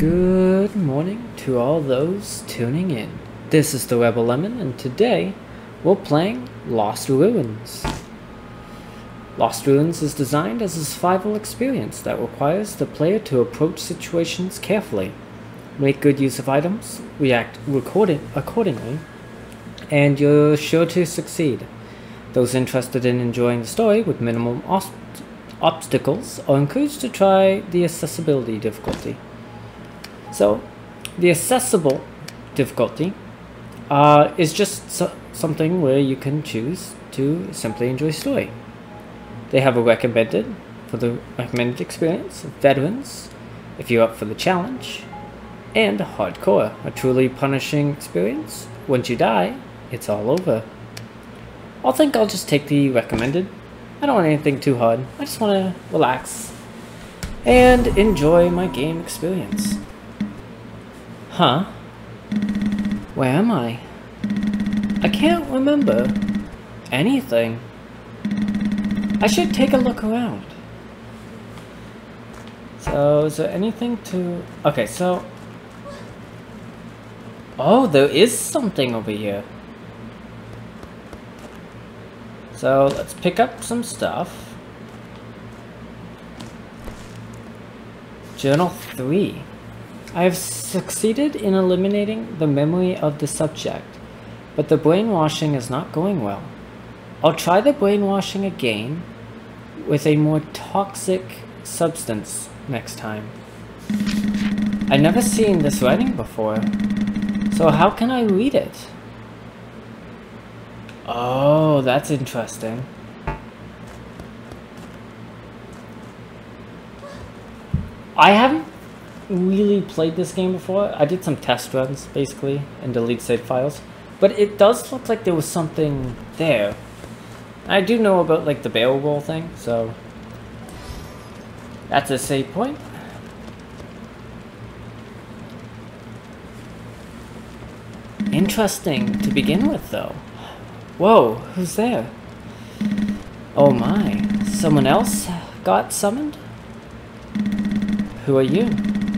Good morning to all those tuning in. This is The Rebel Lemon, and today we're playing Lost Ruins. Lost Ruins is designed as a survival experience that requires the player to approach situations carefully, make good use of items, react accordingly, and you're sure to succeed. Those interested in enjoying the story with minimum obstacles are encouraged to try the accessibility difficulty. So, the accessible difficulty is just something where you can choose to simply enjoy story. They have a recommended for the recommended experience, veterans, if you're up for the challenge, and hardcore, a truly punishing experience. Once you die, it's all over. I think I'll just take the recommended. I don't want anything too hard. I just want to relax and enjoy my game experience. Huh? Where am I? I can't remember anything. I should take a look around. So, is there anything to... Okay, so... Oh, there is something over here. So, let's pick up some stuff. Journal 3. I have succeeded in eliminating the memory of the subject, but the brainwashing is not going well. I'll try the brainwashing again with a more toxic substance next time. I've never seen this writing before, so how can I read it? Oh, that's interesting. I haven't really played this game before. I did some test runs basically and delete save files, but it does look like there was something there. I do know about like the barrel roll thing, so that's a save point. Interesting to begin with though. Whoa, who's there? Oh my, someone else got summoned? Who are you?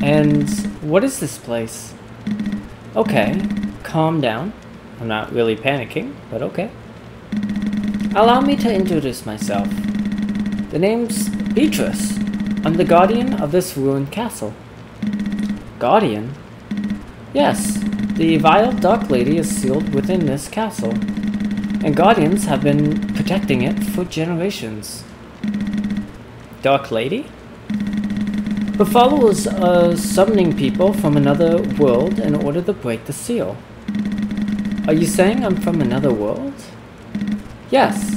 And what is this place? Okay, calm down. I'm not really panicking, but okay. Allow me to introduce myself. The name's Beatrice. I'm the guardian of this ruined castle. Guardian? Yes, the vile Dark Lady is sealed within this castle, and guardians have been protecting it for generations. Dark Lady? Her followers are summoning people from another world in order to break the seal. Are you saying I'm from another world? Yes.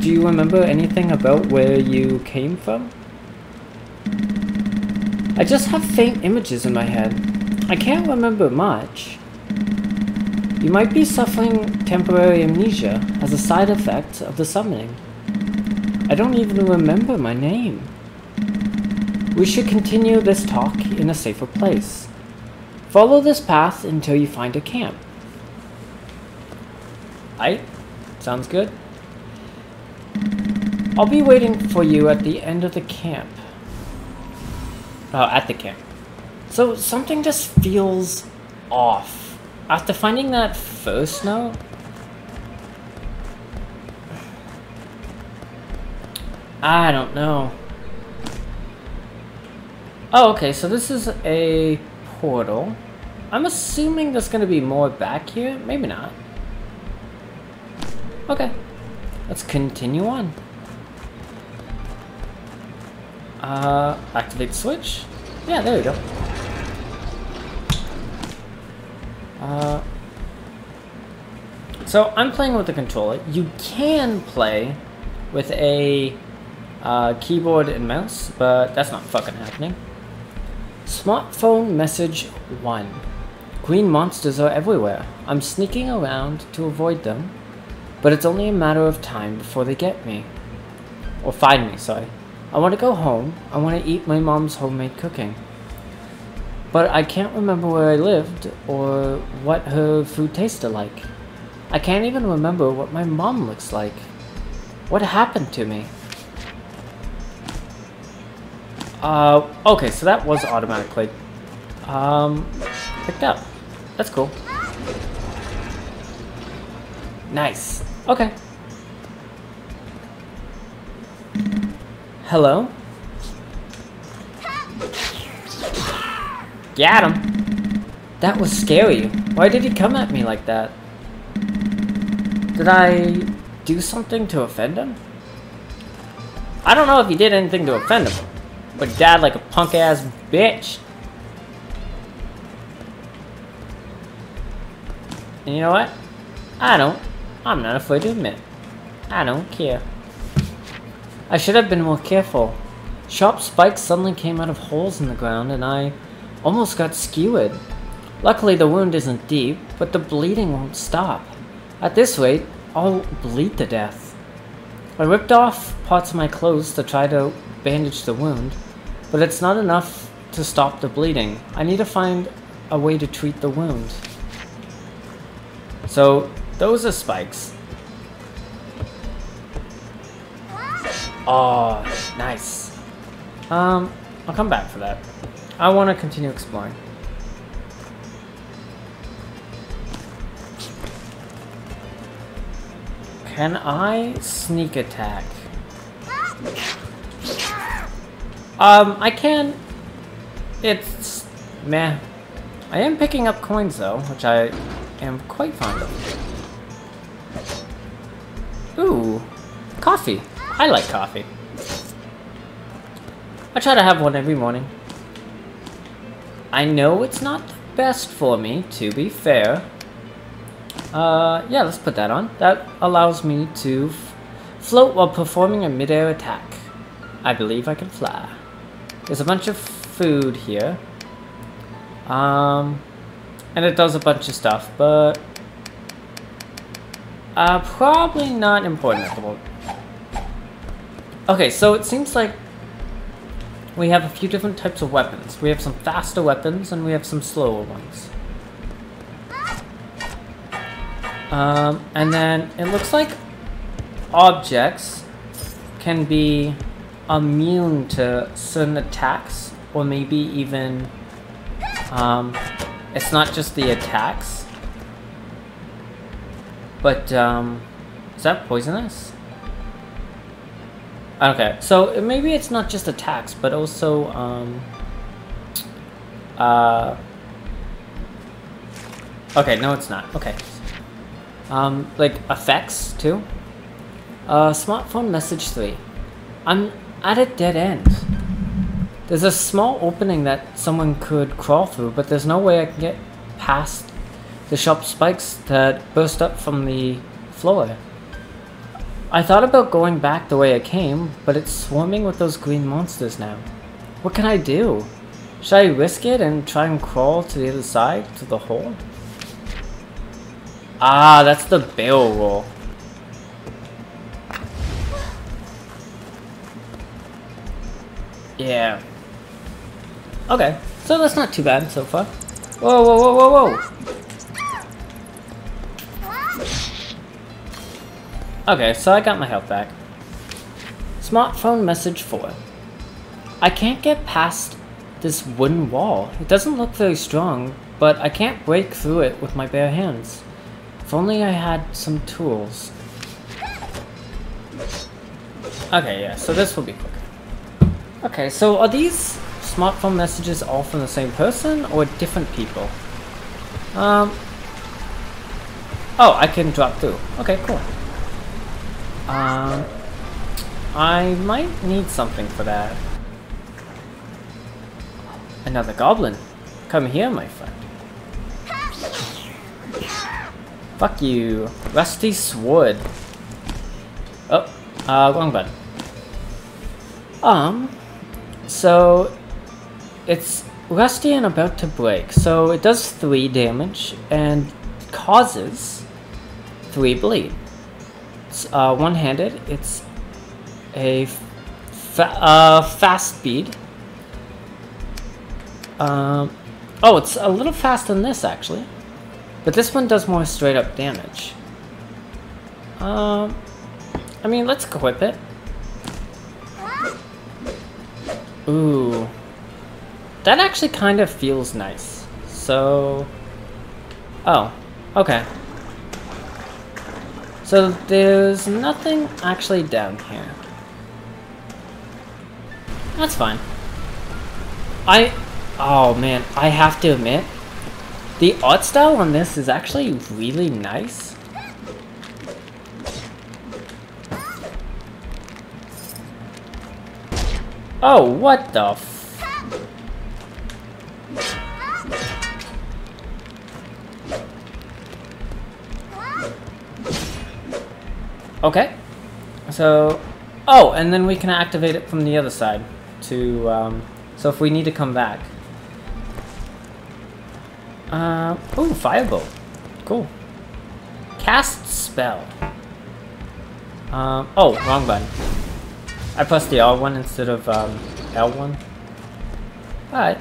Do you remember anything about where you came from? I just have faint images in my head. I can't remember much. You might be suffering temporary amnesia as a side effect of the summoning. I don't even remember my name. We should continue this talk in a safer place. Follow this path until you find a camp. Aight, sounds good. I'll be waiting for you at the end of the camp. Oh, at the camp. So something just feels off. After finding that first note, I don't know. Oh, okay, so this is a portal. I'm assuming there's going to be more back here. Maybe not. Okay, let's continue on. Activate the switch. Yeah, there we go. So I'm playing with the controller. You can play with a keyboard and mouse, but that's not fucking happening. Smartphone message 1. Green monsters are everywhere. I'm sneaking around to avoid them, but it's only a matter of time before they get me. Or find me, sorry. I want to go home. I want to eat my mom's homemade cooking. But I can't remember where I lived or what her food tasted like. I can't even remember what my mom looks like. What happened to me? Okay, so that was automatically Picked up. That's cool. Nice. Okay. Hello? Got him. That was scary. Why did he come at me like that? Did I do something to offend him? I don't know if he did anything to offend him, but died like a punk ass bitch. And you know what? I'm not afraid to admit it. I don't care. I should have been more careful. Sharp spikes suddenly came out of holes in the ground and I almost got skewered. Luckily the wound isn't deep, but the bleeding won't stop. At this rate, I'll bleed to death. I ripped off parts of my clothes to try to bandage the wound, but it's not enough to stop the bleeding. I need to find a way to treat the wound. So, those are spikes. Oh, nice. I'll come back for that. I want to continue exploring. Can I sneak attack? I can. It's meh. I am picking up coins though, which I am quite fond of. Ooh, coffee. I like coffee. I try to have one every morning. I know it's not the best for me, to be fair. Yeah, let's put that on. That allows me to float while performing a mid-air attack. I believe I can fly. There's a bunch of food here. And it does a bunch of stuff, but... probably not important at the moment. Okay, so it seems like we have a few different types of weapons. We have some faster weapons, and we have some slower ones. And then it looks like objects can be immune to certain attacks, or maybe even, it's not just the attacks, but, is that poisonous? Okay, so maybe it's not just attacks, but also, okay, no it's not, okay. Like, effects, too? Smartphone message 3. I'm at a dead end. There's a small opening that someone could crawl through, but there's no way I can get past the sharp spikes that burst up from the floor. I thought about going back the way I came, but it's swarming with those green monsters now. What can I do? Should I risk it and try and crawl to the other side, to the hole? Ah, that's the barrel roll. Yeah. Okay, so that's not too bad so far. Whoa, whoa, whoa, whoa, whoa! Okay, so I got my health back. Smartphone message 4. I can't get past this wooden wall. It doesn't look very strong, but I can't break through it with my bare hands. If only I had some tools. Okay, yeah, so this will be quicker. Okay, so are these smartphone messages all from the same person or different people? Oh, I can drop through. Okay, cool. I might need something for that. Another goblin. Come here, my friend. Fuck you. Rusty sword. Oh, wrong button. So, it's rusty and about to break. So it does 3 damage and causes 3 bleed. One-handed, it's a fast speed. Oh, it's a little faster than this actually, but this one does more straight-up damage. I mean, let's equip it. Ooh, That actually kind of feels nice. So, oh, okay. So there's nothing actually down here. That's fine. Oh man, I have to admit, the art style on this is actually really nice. Oh, what the f... Okay. So... Oh, and then we can activate it from the other side to, so if we need to come back. Ooh, firebolt. Cool. Cast spell. Oh, wrong button. I pressed the R1 instead of L1. Alright.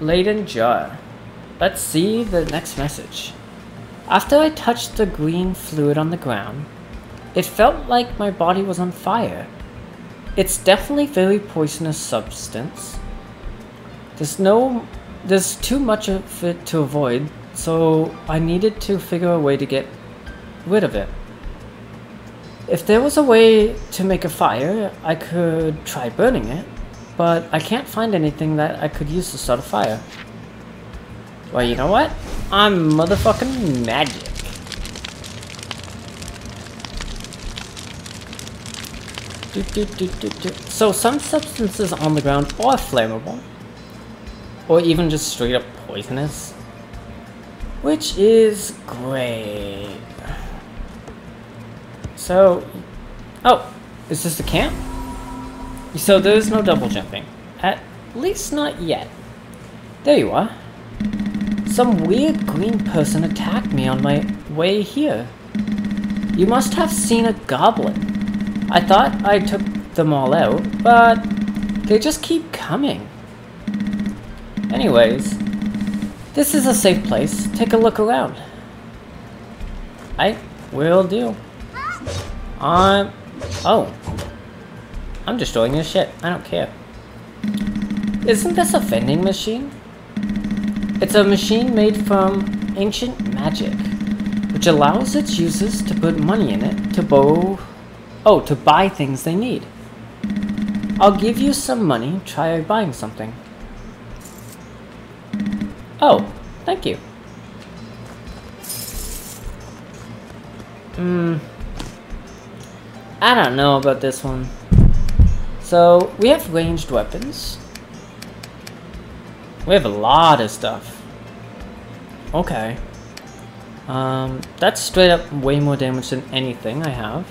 Leyden jar. Let's see the next message. After I touched the green fluid on the ground, it felt like my body was on fire. It's definitely very poisonous substance. There's too much of it to avoid, so I needed to figure a way to get rid of it. If there was a way to make a fire, I could try burning it, but I can't find anything that I could use to start a fire. Well, you know what? I'm motherfucking magic. So some substances on the ground are flammable, or even just straight up poisonous, which is great. So, oh, is this the camp? So there's no double jumping, at least not yet. There you are. Some weird green person attacked me on my way here. You must have seen a goblin. I thought I took them all out, but they just keep coming. Anyways, this is a safe place. Take a look around. I will do. I'm destroying this shit. I don't care. Isn't this a vending machine? It's a machine made from ancient magic, which allows its users to put money in it to buy things they need. I'll give you some money, try buying something. Oh, thank you. I don't know about this one. So, we have ranged weapons. We have a lot of stuff. Okay. That's straight up way more damage than anything I have.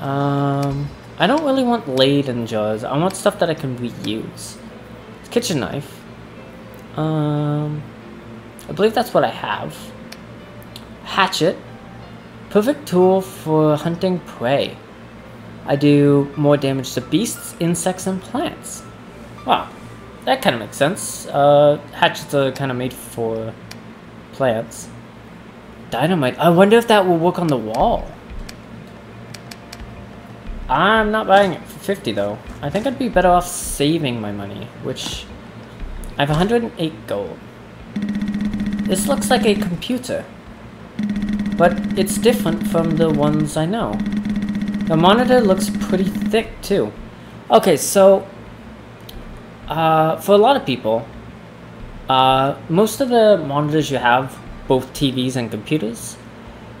I don't really want Leyden jars. I want stuff that I can reuse. Kitchen knife. I believe that's what I have. Hatchet. Perfect tool for hunting prey. I do more damage to beasts, insects, and plants. Wow. That kind of makes sense. Hatchets are kind of made for plants. Dynamite. I wonder if that will work on the wall. I'm not buying it for 50 though. I think I'd be better off saving my money, which I have 108 gold. This looks like a computer, but it's different from the ones I know. The monitor looks pretty thick too. Okay, so for a lot of people, most of the monitors you have, both TVs and computers,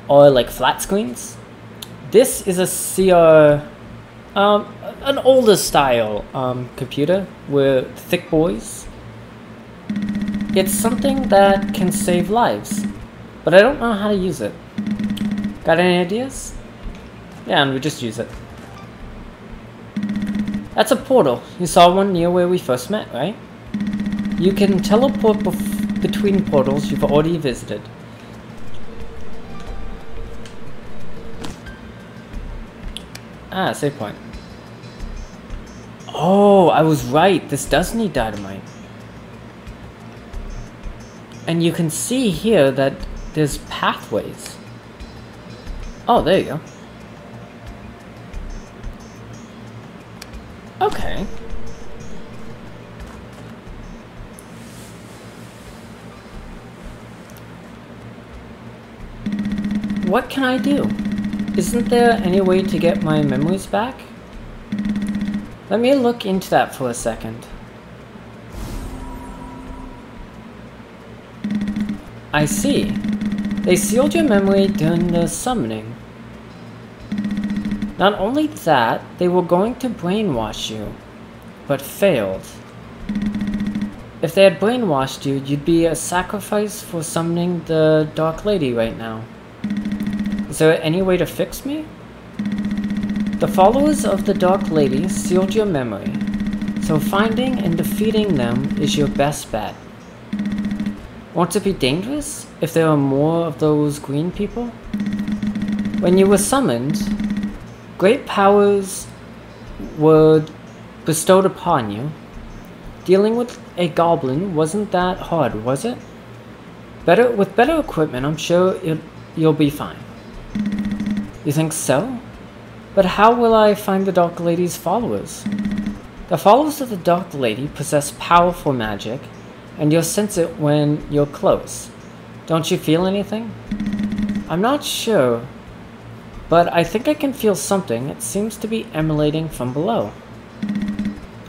are like flat screens. This is a an older style computer with thick boys. It's something that can save lives, but I don't know how to use it. Got any ideas? Yeah, and we just use it. That's a portal. You saw one near where we first met, right? You can teleport between portals you've already visited. Ah, save point. Oh, I was right. This does need dynamite. And you can see here that there's pathways. Oh, there you go. Okay. What can I do? Isn't there any way to get my memories back? Let me look into that for a second. I see. They sealed your memory during the summoning. Not only that, they were going to brainwash you, but failed. If they had brainwashed you, you'd be a sacrifice for summoning the Dark Lady right now. Is there any way to fix me? The followers of the Dark Lady sealed your memory, so finding and defeating them is your best bet. Won't it be dangerous if there are more of those green people? When you were summoned, great powers were bestowed upon you. Dealing with a goblin wasn't that hard, was it? With better equipment, I'm sure you'll be fine. You think so? But how will I find the Dark Lady's followers? The followers of the Dark Lady possess powerful magic, and you'll sense it when you're close. Don't you feel anything? I'm not sure, but I think I can feel something. It seems to be emanating from below.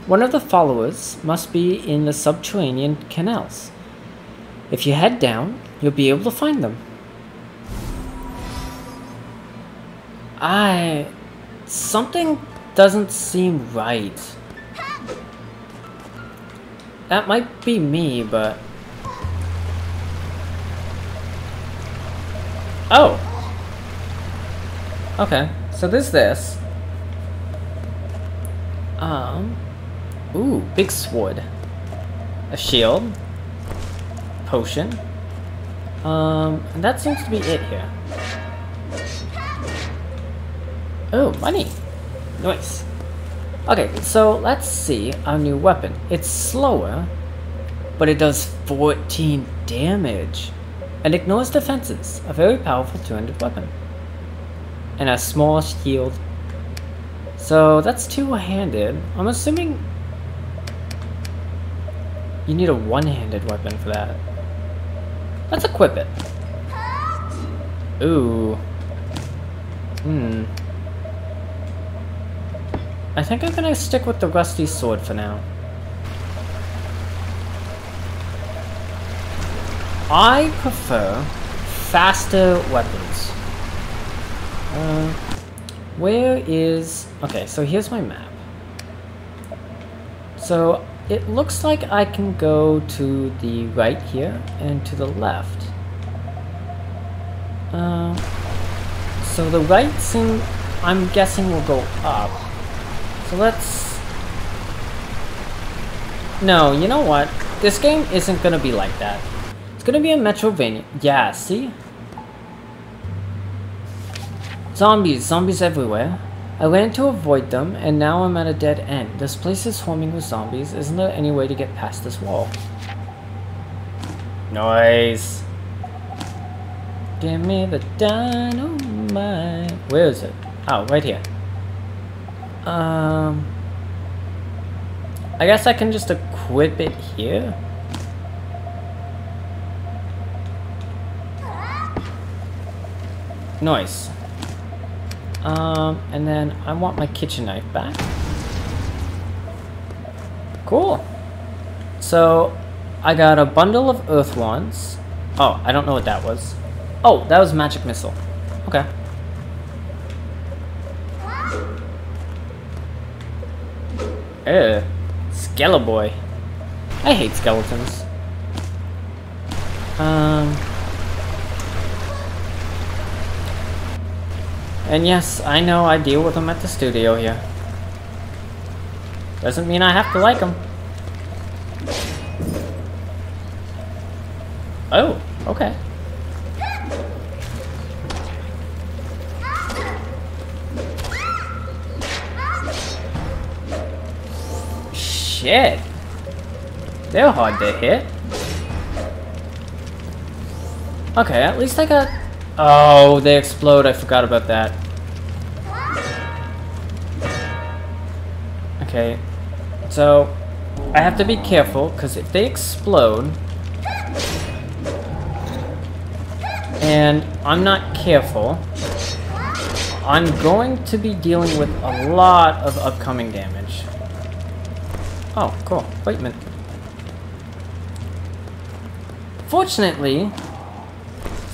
One of the followers must be in the subterranean canals. If you head down, you'll be able to find them. Something doesn't seem right. That might be me, but... Oh! Okay, so there's this. Ooh, big sword. A shield. Potion. And that seems to be it here. Oh, money. Nice. Okay, so let's see our new weapon. It's slower, but it does 14 damage. And ignores defenses. A very powerful two-handed weapon. And a small shield. So that's two-handed. I'm assuming you need a one-handed weapon for that. Let's equip it. Ooh. I think I'm gonna stick with the rusty sword for now. I prefer faster weapons. Where is... Okay, so here's my map. So it looks like I can go to the right here and to the left. So the right seems, I'm guessing, will go up. So let's... No, you know what? This game isn't gonna be like that. It's gonna be a Metroidvania. Yeah, see? Zombies. Zombies everywhere. I ran to avoid them, and now I'm at a dead end. This place is swarming with zombies. Isn't there any way to get past this wall? Noise. Give me the dynamite. Where is it? Oh, right here. I guess I can just equip it here. Nice. And then I want my kitchen knife back. Cool. So, I got a bundle of earth wands. Oh, I don't know what that was. Oh, that was magic missile. Okay. Ugh. Skelleboy. I hate skeletons. And yes, I know I deal with them at the studio here. Doesn't mean I have to like them. Oh, okay. Shit. They're hard to hit. Okay, at least I got... Oh, they explode. I forgot about that. Okay, so I have to be careful because if they explode and I'm not careful, I'm going to be dealing with a lot of upcoming damage. Oh, cool. Wait a minute. Fortunately,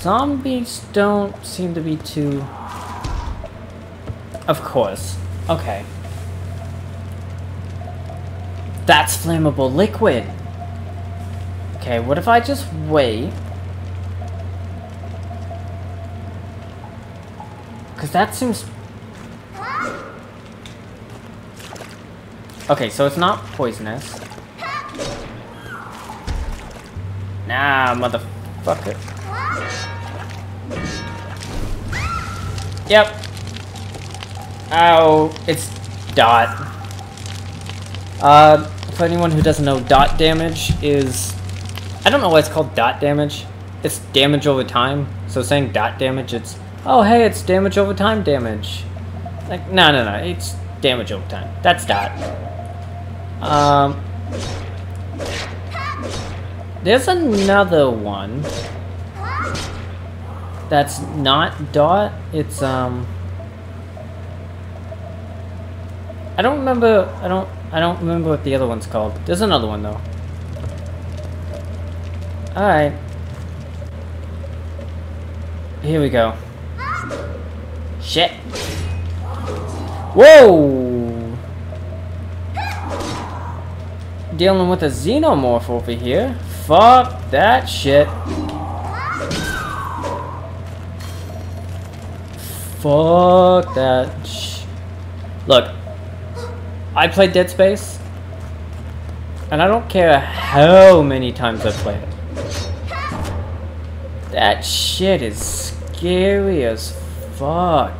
zombies don't seem to be too... Of course. Okay. That's flammable liquid! Okay, what if I just wait? Because that seems... Okay, so it's not poisonous. Nah, motherfucker. Yep. Ow, it's dot. For anyone who doesn't know, dot damage is... I don't know why it's called dot damage. It's damage over time. So saying dot damage, it's... Oh, hey, it's damage over time damage. Like, no, no, no, it's damage over time. That's dot. There's another one that's not dot. It's I don't remember. I don't remember what the other one's called. There's another one though. All right, here we go. Shit. Whoa. Dealing with a xenomorph over here. Fuck that shit. Fuck that Look, I played Dead Space, and I don't care how many times I've played it. That shit is scary as fuck.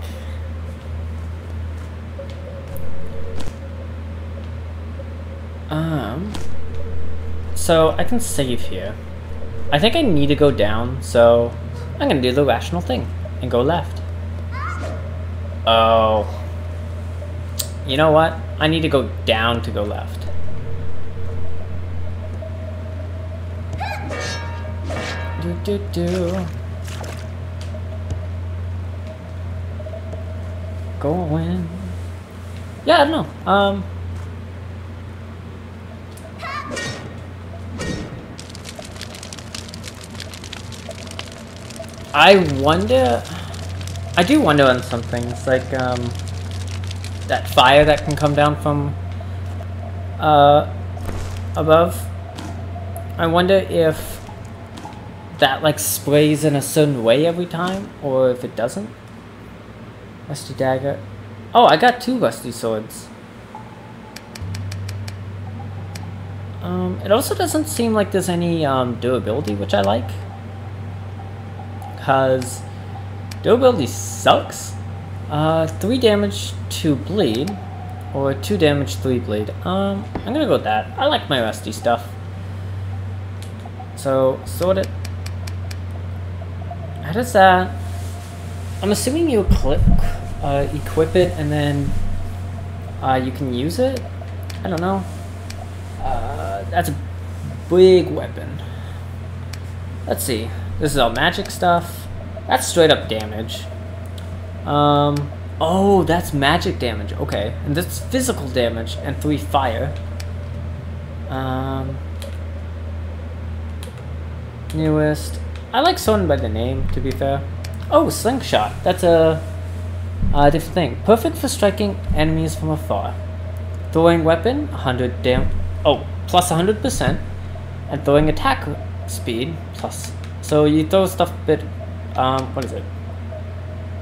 So I can save here. I think I need to go down, so I'm gonna do the rational thing and go left. Oh. You know what? I need to go down to go left. Going. Yeah, I don't know. I wonder... I do wonder on some things, like, that fire that can come down from, above. I wonder if that, like, sprays in a certain way every time, or if it doesn't. Rusty dagger. Oh, I got 2 rusty swords. It also doesn't seem like there's any, durability, which I like. Because durability sucks. 3 damage, 2 bleed, or 2 damage, 3 bleed. I'm gonna go with that. I like my rusty stuff. So sort it. How does that? I'm assuming you equip it and then you can use it. I don't know. That's a big weapon. Let's see. This is all magic stuff. That's straight up damage. Oh, that's magic damage. Okay, and that's physical damage and 3 fire. Newest. I like someone by the name, to be fair. Oh, slingshot. That's a different thing. Perfect for striking enemies from afar. Throwing weapon, 100 damage. Oh, plus 100%, and throwing attack speed plus. So you throw stuff a bit, what is it?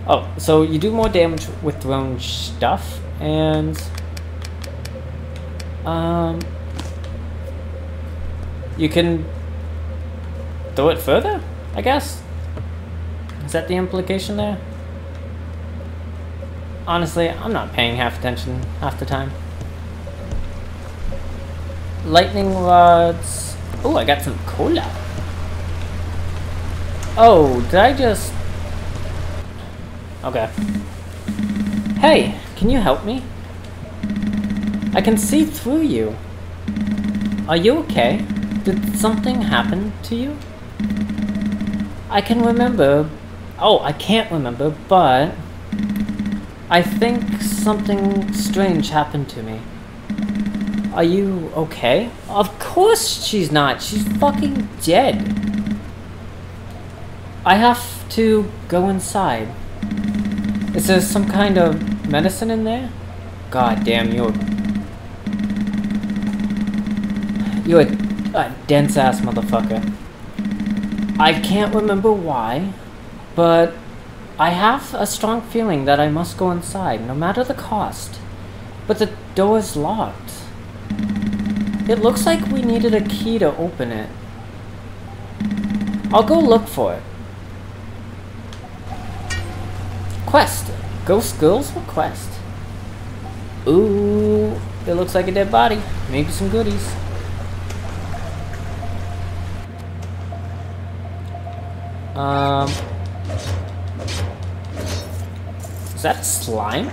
Oh, so you do more damage with thrown stuff, and, you can throw it further, I guess? Is that the implication there? Honestly, I'm not paying half attention half the time. Lightning rods. Oh, I got some cola. Oh, did I just... Okay. Hey, can you help me? I can see through you. Are you okay? Did something happen to you? I can remember... Oh, I can't remember, but... I think something strange happened to me. Are you okay? Of course she's not! She's fucking dead! I have to go inside. Is there some kind of medicine in there? God damn, you're a dense ass motherfucker. I can't remember why, but I have a strong feeling that I must go inside, no matter the cost. But the door is locked. It looks like we needed a key to open it. I'll go look for it. Quest. Ghost Girls Request. Ooh, it looks like a dead body. Maybe some goodies. Is that a slime?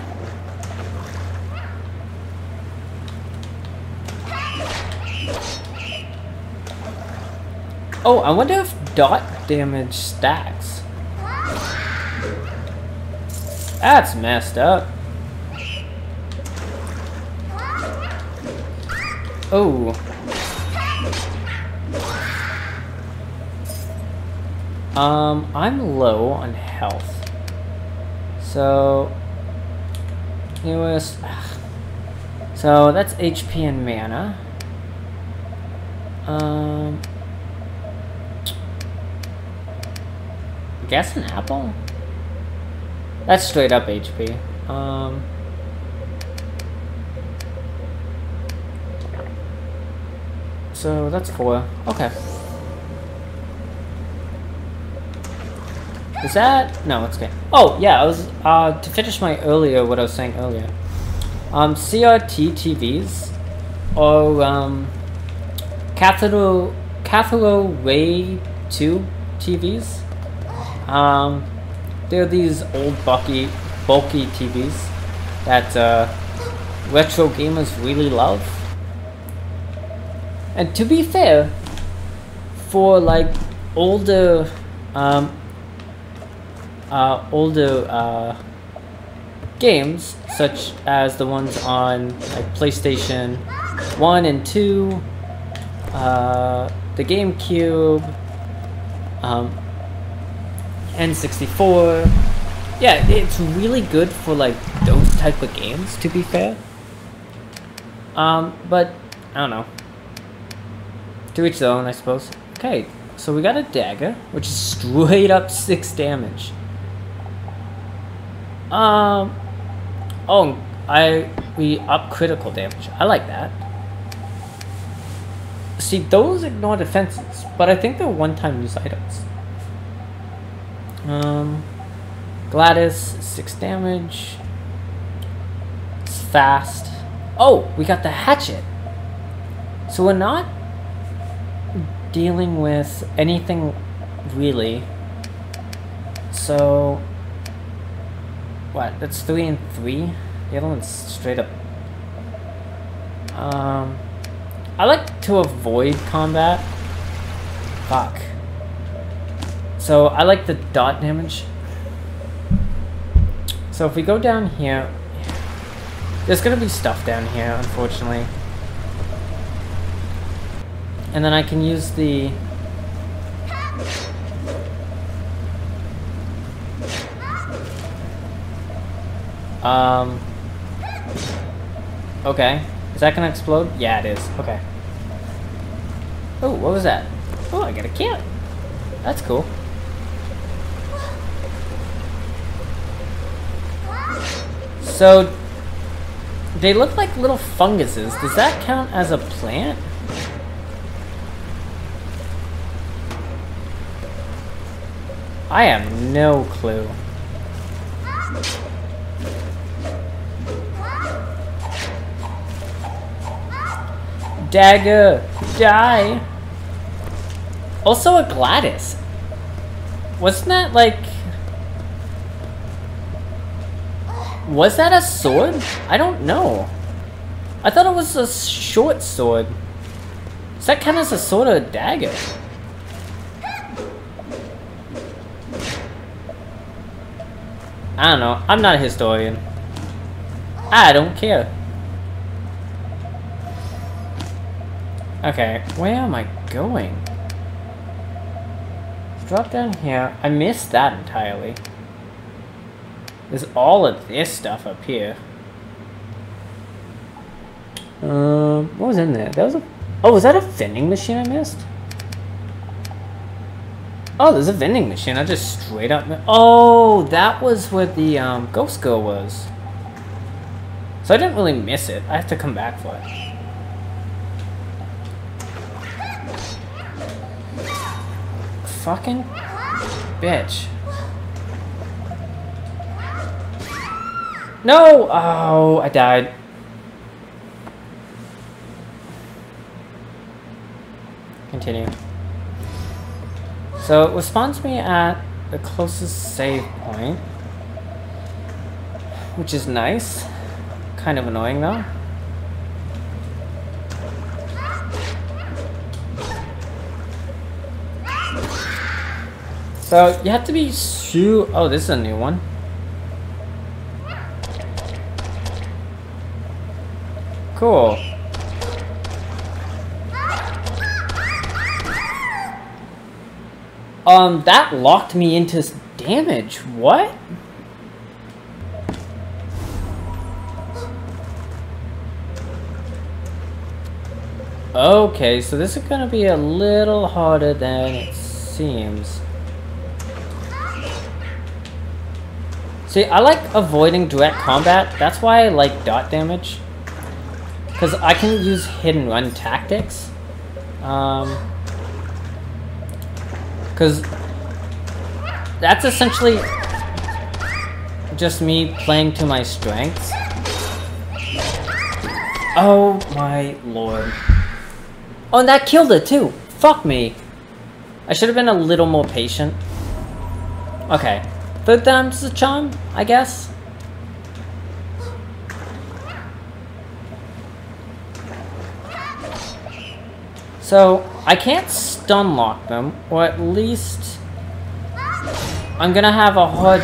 Oh, I wonder if dot damage stacks. That's messed up. Oh. I'm low on health. So... Anyways... So, that's HP and mana. I guess an apple? That's straight up HP. So that's 4. Okay. Is that? No, it's okay. Oh, yeah, I was, to finish my earlier, what I was saying earlier. CRT TVs or, cathode ray tube TVs. They're these old bulky TVs that, retro gamers really love. And to be fair, for like older, games, such as the ones on like PlayStation 1 and 2, the GameCube, N64, yeah, it's really good for like those type of games, to be fair. But I don't know. To each their own, I suppose. Okay, so we got a dagger, which is straight up 6 damage. Oh, we up critical damage. I like that. See, those ignore defenses, but I think they're one-time use items. Gladys, 6 damage. It's fast. Oh, we got the hatchet. So we're not dealing with anything really. So, what? That's 3 and 3. The other one's straight up. I like to avoid combat. Fuck. So I like the dot damage. So if we go down here, there's gonna be stuff down here, unfortunately. And then I can use the... Okay. Is that gonna explode? Yeah, it is. Okay. Oh, what was that? Oh, I got a cat. That's cool. So, they look like little funguses. Does that count as a plant? I have no clue. Dagger, die! Also a Gladys. Wasn't that like... Was that a sword? I don't know. I thought it was a short sword. Does that count as a sword or a dagger? I don't know. I'm not a historian. I don't care. Okay, where am I going? Drop down here. I missed that entirely. There's all of this stuff up here. What was in there? That was a... Oh, was that a vending machine I missed? Oh, there's a vending machine. I just straight up... Oh, that was where the ghost girl was. So I didn't really miss it. I have to come back for it. Fucking bitch. No! Oh, I died. Continue. So it spawns me at the closest save point, which is nice. Kind of annoying though. So you have to be sure. Oh, this is a new one. Cool. That locked me into damage. What? Okay, so this is gonna be a little harder than it seems. See, I like avoiding direct combat. That's why I like dot damage. Because I can use hit and run tactics. Because that's essentially just me playing to my strengths. Oh my lord. Oh, and that killed it too. Fuck me. I should have been a little more patient. Okay. Third time's the charm, I guess. So, I can't stun lock them, or at least I'm gonna have a hard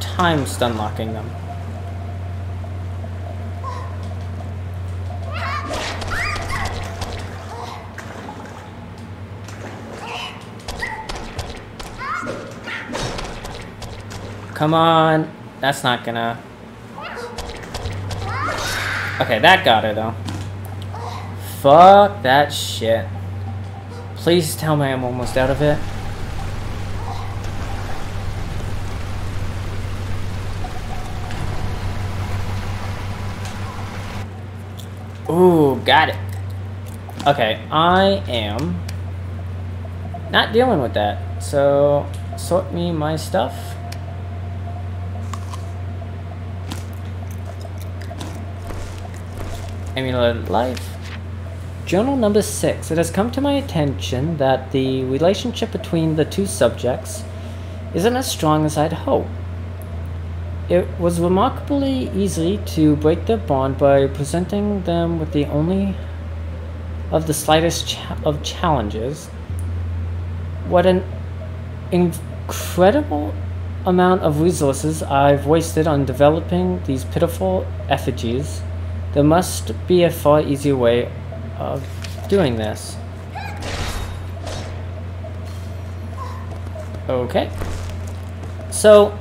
time stun locking them. Come on. That's not gonna... Okay, that got her, though. Fuck that shit. Please tell me I'm almost out of it. Ooh, got it. Okay, I am not dealing with that. So, sort me my stuff. Emulated life. Journal number 6. It has come to my attention that the relationship between the two subjects isn't as strong as I'd hoped. It was remarkably easy to break their bond by presenting them with the only of the slightest of challenges. What an incredible amount of resources I've wasted on developing these pitiful effigies. There must be a far easier way of doing this. Okay. So,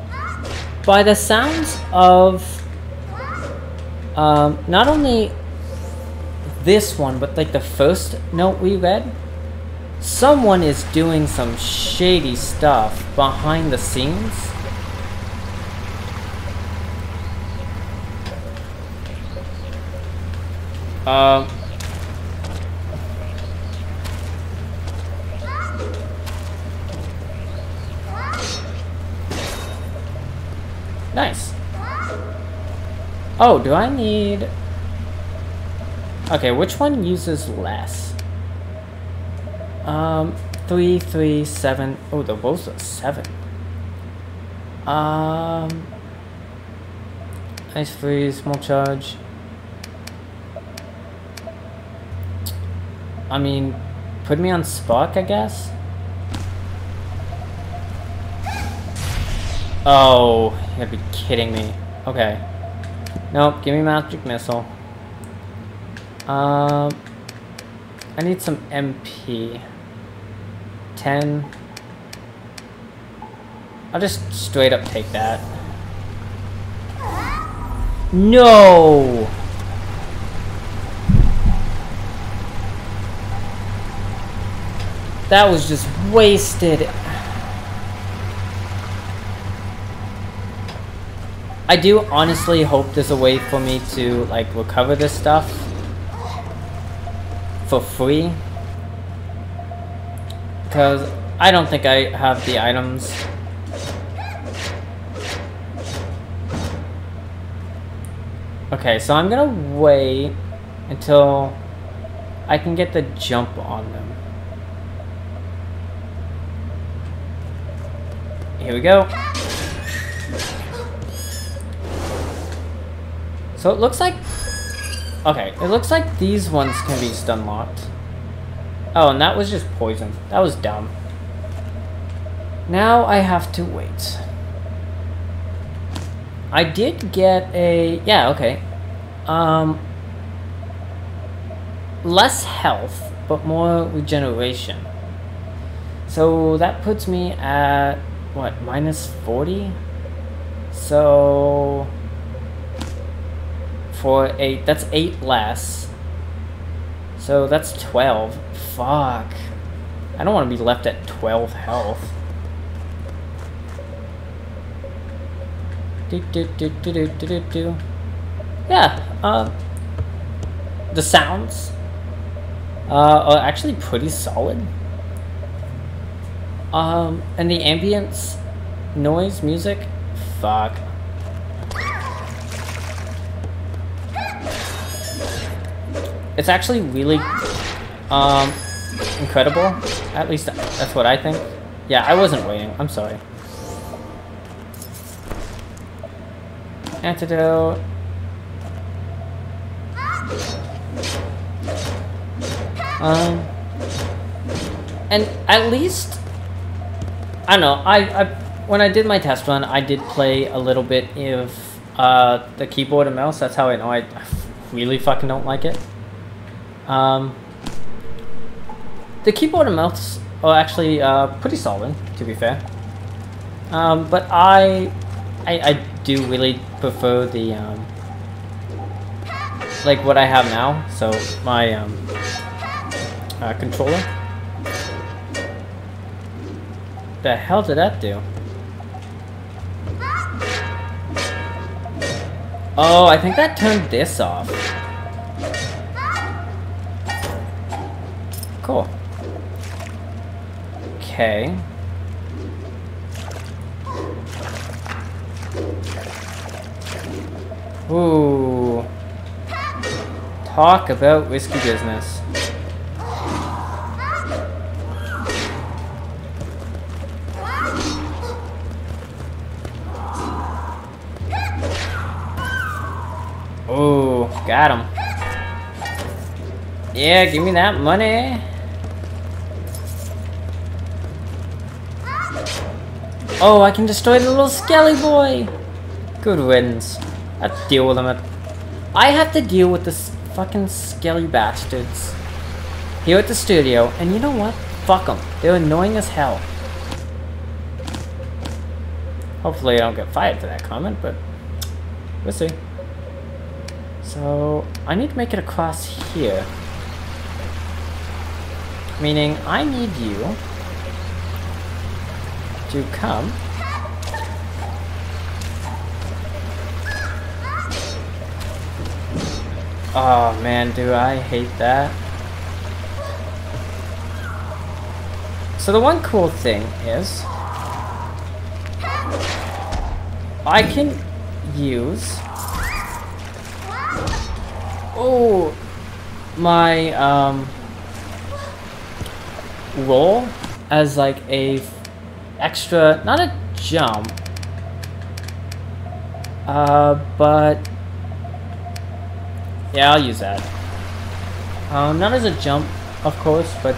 by the sounds of not only this one, but like the first note we read, someone is doing some shady stuff behind the scenes. Nice. Oh, do I need... Okay, which one uses less? 3, 3, 7. Oh, they're both at 7. Ice freeze, small charge. I mean, put me on Spock, I guess? Oh, you gotta be kidding me. Okay. Nope, give me magic missile. I need some MP. 10. I'll just straight up take that. No! That was just wasted. I do honestly hope there's a way for me to, like, recover this stuff for free, because I don't think I have the items. Okay, so I'm gonna wait until I can get the jump on them. Here we go. So it looks like... okay, it looks like these ones can be stun locked. Oh, and that was just poison. That was dumb. Now I have to wait. I did get a... yeah, okay. Less health, but more regeneration. So that puts me at, what, minus 40? So... for 8, that's 8 less. So that's 12. Fuck. I don't want to be left at 12 health. Yeah, the sounds are actually pretty solid. And the ambience, noise, music, fuck. It's actually really incredible. At least that's what I think. Yeah, I wasn't waiting. I'm sorry. Antidote. And at least, I don't know, I when I did my test run, I did play a little bit of the keyboard and mouse. That's how I know I really fucking don't like it. The keyboard and mouse are actually pretty solid, to be fair. But I do really prefer the like what I have now, so my controller. The hell did that do? Oh, I think that turned this off. Cool. Okay. Ooh. Talk about risky business. Ooh, got him. Yeah, give me that money. Oh, I can destroy the little skelly boy! Good riddance. I have to deal with him. I have to deal with this fucking skelly bastards here at the studio, and you know what? Fuck them. They're annoying as hell. Hopefully I don't get fired for that comment, but we'll see. So, I need to make it across here. Meaning, I need you to come. Oh man, do I hate that. So the one cool thing is I can use my roll as like a extra, not a jump, but yeah, I'll use that. Not as a jump, of course, but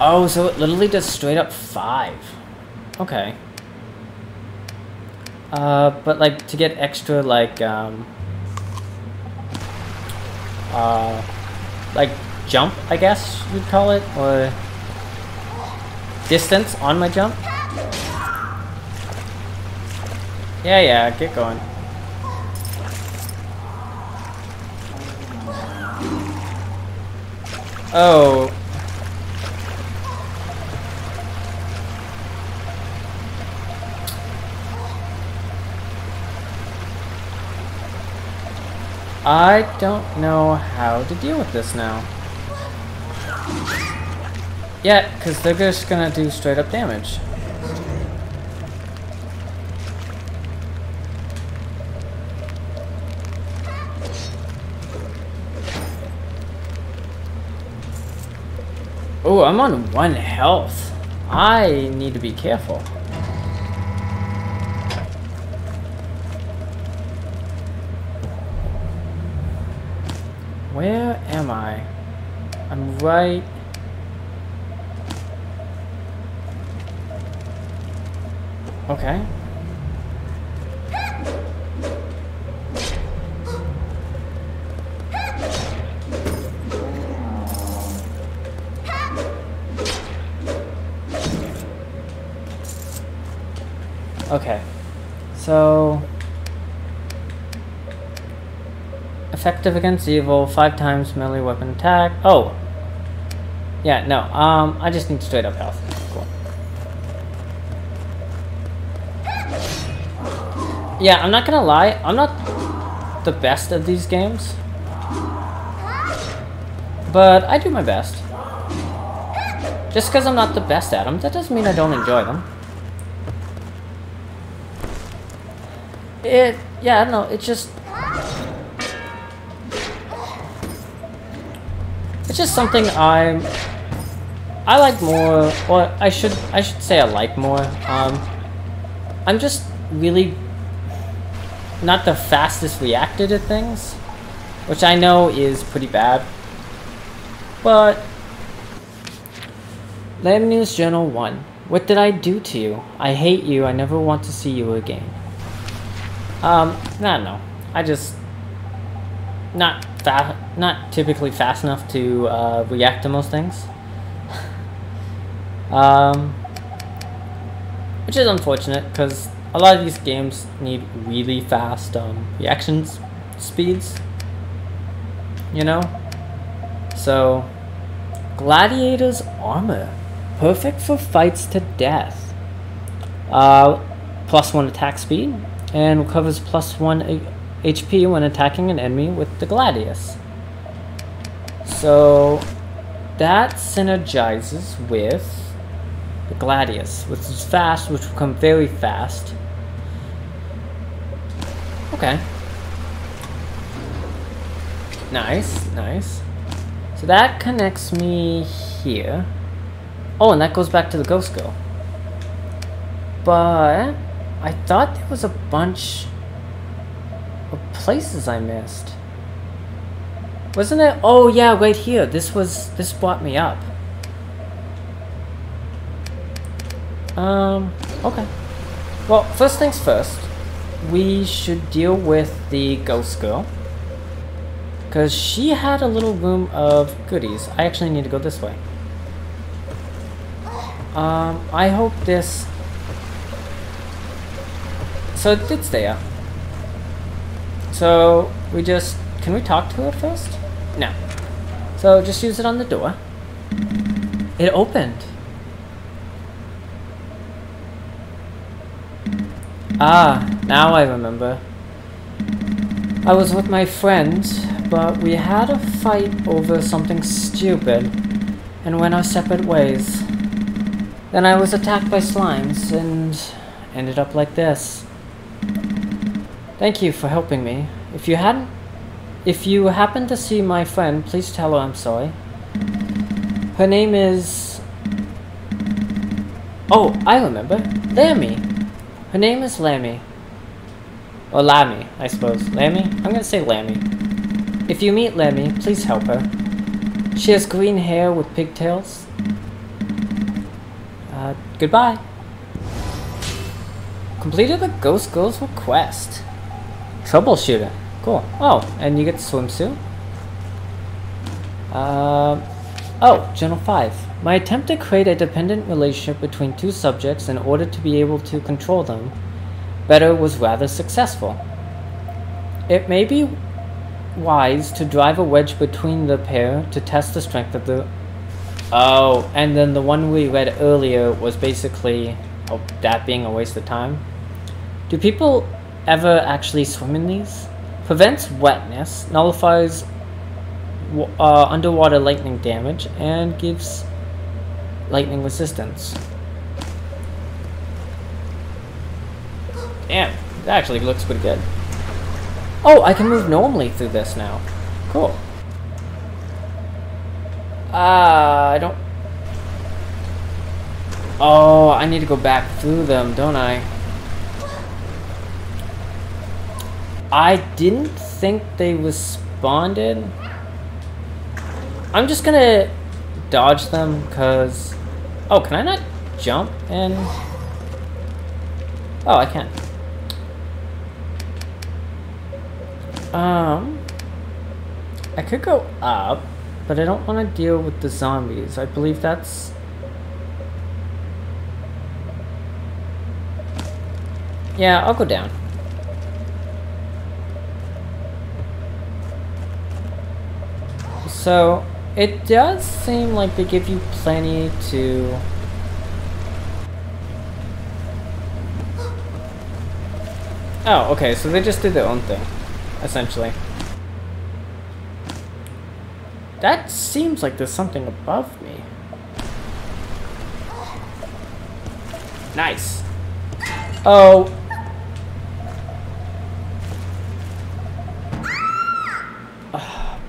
oh, so it literally does straight up 5. Okay. But like to get extra like jump, I guess you'd call it, or distance on my jump. Yeah, yeah, get going. Oh. I don't know how to deal with this now. Yeah, because they're just gonna do straight up damage. Oh, I'm on 1 health. I need to be careful. Where am I? I'm right... Okay. Okay, so effective against evil, 5 times melee weapon attack. Oh, yeah, no. I just need straight up health. Cool. Yeah, I'm not gonna lie. I'm not the best at these games, but I do my best. Just because I'm not the best at them, that doesn't mean I don't enjoy them. It, yeah, I don't know, it's just something I like more, or I should say I like more. I'm just really not the fastest reactor to things, which I know is pretty bad, but Lamb News Journal 1, what did I do to you? I hate you, I never want to see you again. I don't know. I just not typically fast enough to react to most things, which is unfortunate because a lot of these games need really fast reactions speeds. You know, so Gladiator's armor, perfect for fights to death. +1 attack speed. And recovers +1 HP when attacking an enemy with the Gladius. So that synergizes with the Gladius, which is fast, which will come very fast. Okay. Nice, nice. So that connects me here. Oh, and that goes back to the Ghost Girl. But I thought there was a bunch of places I missed. Wasn't it? Oh yeah, right here. This brought me up. Okay. Well, first things first. We should deal with the Ghost Girl. Because she had a little room of goodies. I actually need to go this way. I hope this... So it did stay up. So we just, can we talk to it first? No. So just use it on the door. It opened. Ah, now I remember. I was with my friends, but we had a fight over something stupid and went our separate ways. Then I was attacked by slimes and ended up like this. Thank you for helping me. If you happen to see my friend, please tell her I'm sorry. Her name is... Oh, I remember. Lammy. Her name is Lammy. Or Lammy, I suppose. Lammy? I'm gonna say Lammy. If you meet Lammy, please help her. She has green hair with pigtails. Goodbye. Completed the Ghost Girl's request. Troubleshooter. Cool. Oh, and you get the swimsuit. Oh, Journal 5. My attempt to create a dependent relationship between two subjects in order to be able to control them better was rather successful. It may be wise to drive a wedge between the pair to test the strength of the... Oh, and then the one we read earlier was basically that being a waste of time. Do people ever actually swim in these? Prevents wetness, nullifies underwater lightning damage, and gives lightning resistance. Damn, that actually looks pretty good. Oh, I can move normally through this now. Cool. I don't... Oh, I need to go back through them, don't I? I didn't think they responded. I'm just gonna dodge them, cause... Oh, can I not jump in? Oh, I can. I could go up, but I don't want to deal with the zombies. I believe that's... Yeah, I'll go down. So, it does seem like they give you plenty to... Oh, okay, so they just did their own thing, essentially. That seems like there's something above me. Nice. Oh.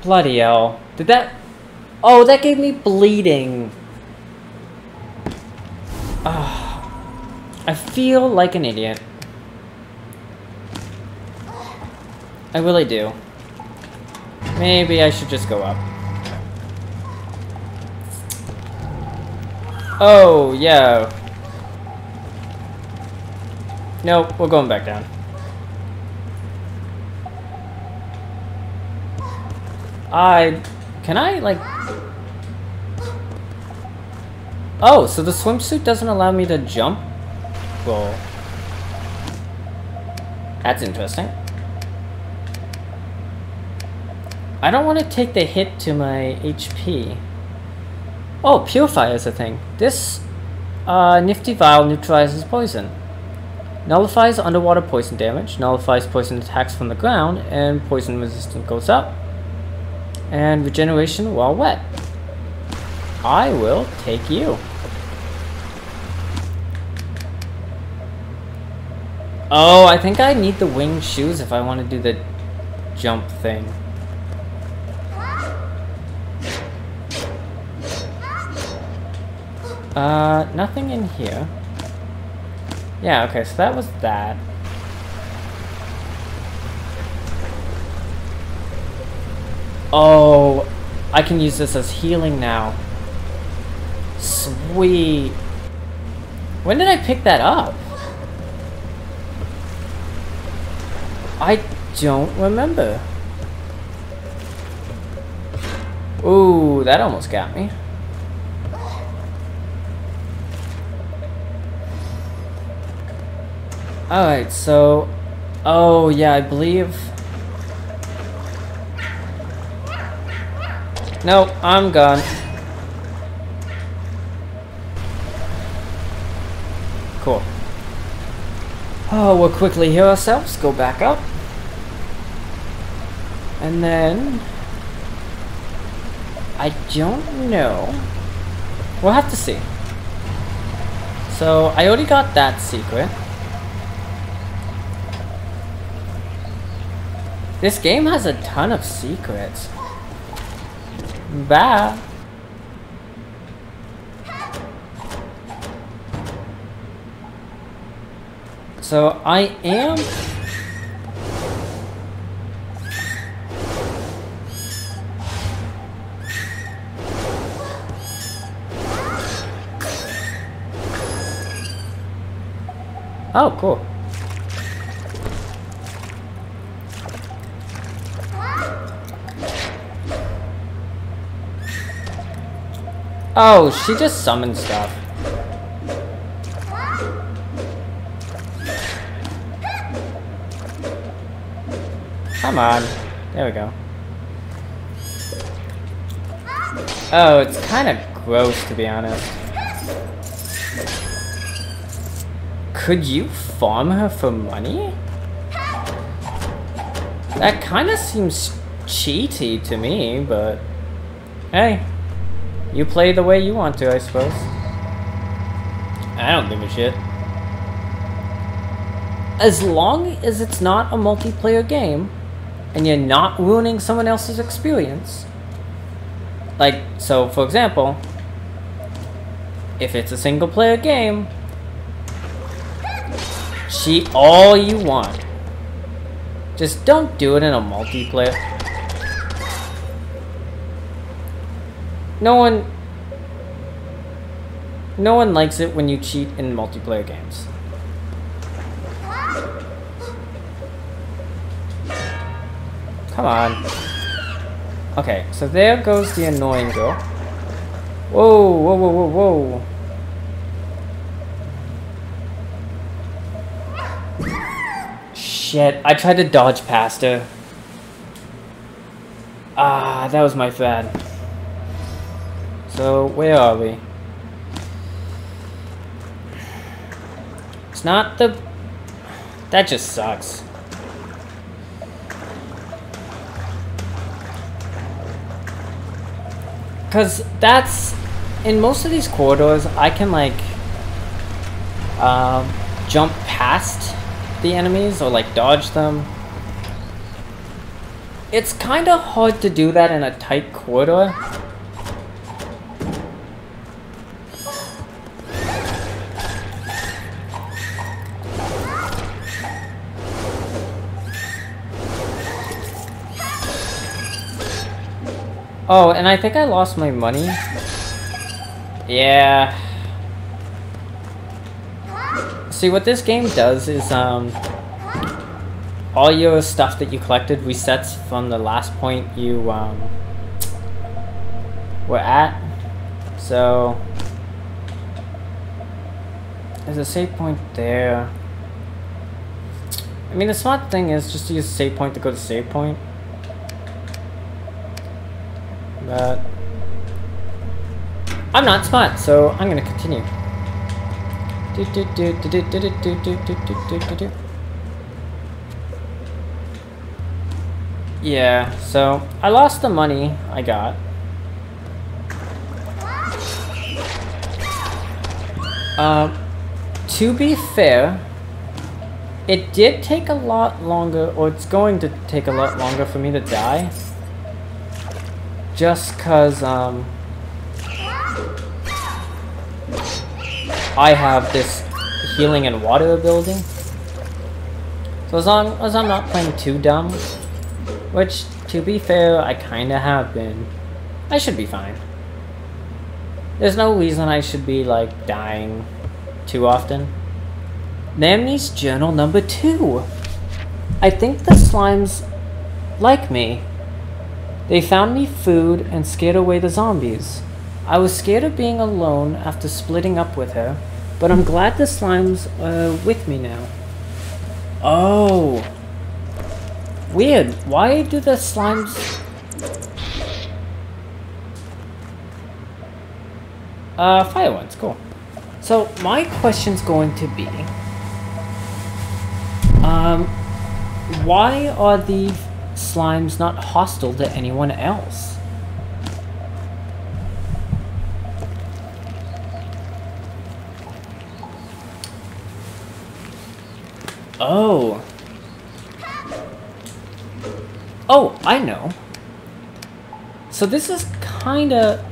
Bloody hell. Did that... Oh, that gave me bleeding. I feel like an idiot. I really do. Maybe I should just go up. Oh, yeah. Nope, we're going back down. Can I, like... Oh, so the swimsuit doesn't allow me to jump? Well... That's interesting. I don't want to take the hit to my HP. Oh, purify is a thing. This nifty vial neutralizes poison. Nullifies underwater poison damage, nullifies poison attacks from the ground, and poison resistance goes up. And regeneration while wet. I will take you. Oh, I think I need the winged shoes if I want to do the jump thing. Nothing in here. Yeah, okay, so that was that. Oh, I can use this as healing now. Sweet. When did I pick that up? I don't remember. Ooh, that almost got me. Alright, so... Oh, yeah, I believe... No, I'm gone. Cool. Oh, we'll quickly heal ourselves, go back up. And then... I don't know. We'll have to see. So, I already got that secret. This game has a ton of secrets. Bye. So I am Oh, cool. Oh, she just summons stuff. Come on. There we go. Oh, it's kind of gross, to be honest. Could you farm her for money? That kind of seems cheaty to me, but hey. You play the way you want to, I suppose. I don't give a shit. As long as it's not a multiplayer game, and you're not ruining someone else's experience. Like, so for example, if it's a single player game, cheat all you want. Just don't do it in a multiplayer. No one likes it when you cheat in multiplayer games. Come on. Okay, so there goes the annoying girl. Whoa, whoa, whoa, whoa, whoa. Shit, I tried to dodge past her. Ah, that was my bad. So, where are we? It's not the... That just sucks. Because that's... In most of these corridors, I can, like... jump past the enemies or, like, dodge them. It's kind of hard to do that in a tight corridor. Oh, and I think I lost my money. Yeah. See, what this game does is, all your stuff that you collected resets from the last point you, were at. So... There's a save point there. I mean, the smart thing is just to use save point to go to save point. But I'm not smart, so I'm gonna continue. Yeah, so I lost the money I got. To be fair, it did take a lot longer, or it's going to take a lot longer for me to die. Just cause, I have this healing and water ability. So as long as I'm not playing too dumb, which, to be fair, I kinda have been, I should be fine. There's no reason I should be, like, dying too often. Lammy's Journal number 2! I think the slimes like me. They found me food and scared away the zombies. I was scared of being alone after splitting up with her, but I'm glad the slimes are with me now. Oh. Weird. Why do the slimes... Fire ones. Cool. So, my question's going to be... Why are the... slimes not hostile to anyone else? Oh. Oh, I know. So this is kinda,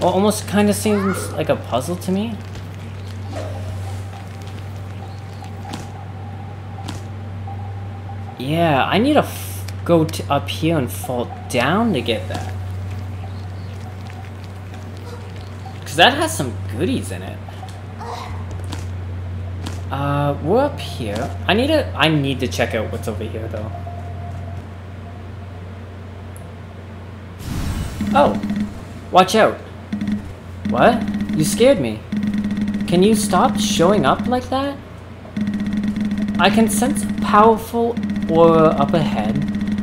well, almost kinda seems like a puzzle to me. Yeah, I need a go up here and fall down to get that. Because that has some goodies in it. We're up here. I need to check out what's over here though. Oh, watch out. What? You scared me. Can you stop showing up like that? I can sense a powerful aura up ahead.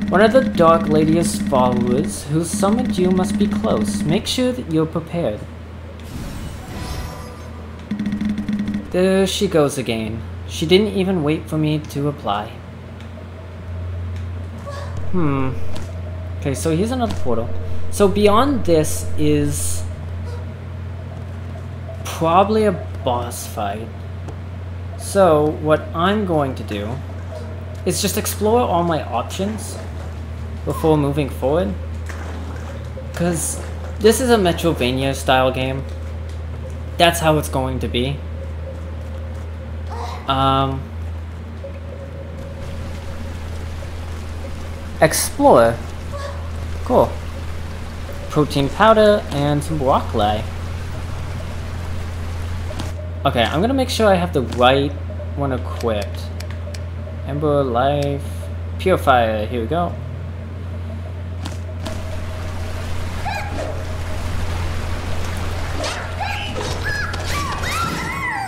One of the Dark Lady's followers who summoned you must be close. Make sure that you're prepared. There she goes again. She didn't even wait for me to reply. Okay, so here's another portal. So beyond this is probably a boss fight. So what I'm going to do is just explore all my options before moving forward, because this is a Metroidvania style game. That's how it's going to be. Explore. Cool. Protein powder and some broccoli. Okay, I'm gonna make sure I have the right one equipped. Ember, life, purifier, here we go.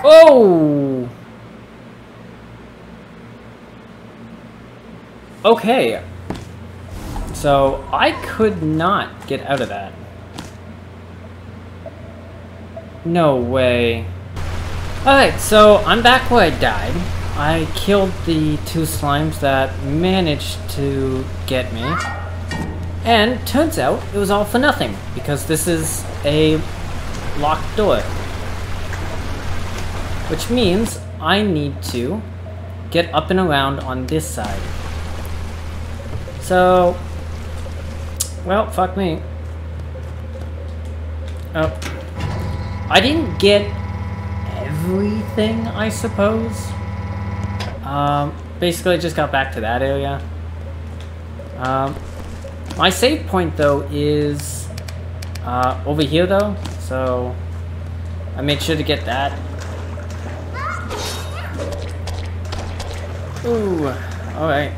Oh! Okay. So, I could not get out of that. No way. Alright, so I'm back where I died. I killed the two slimes that managed to get me. And turns out it was all for nothing, because this is a locked door. Which means I need to get up and around on this side. So... well, fuck me. Oh. I didn't get everything, I suppose. Basically, I just got back to that area. My save point, though, is over here, though. So, I made sure to get that. Ooh, alright.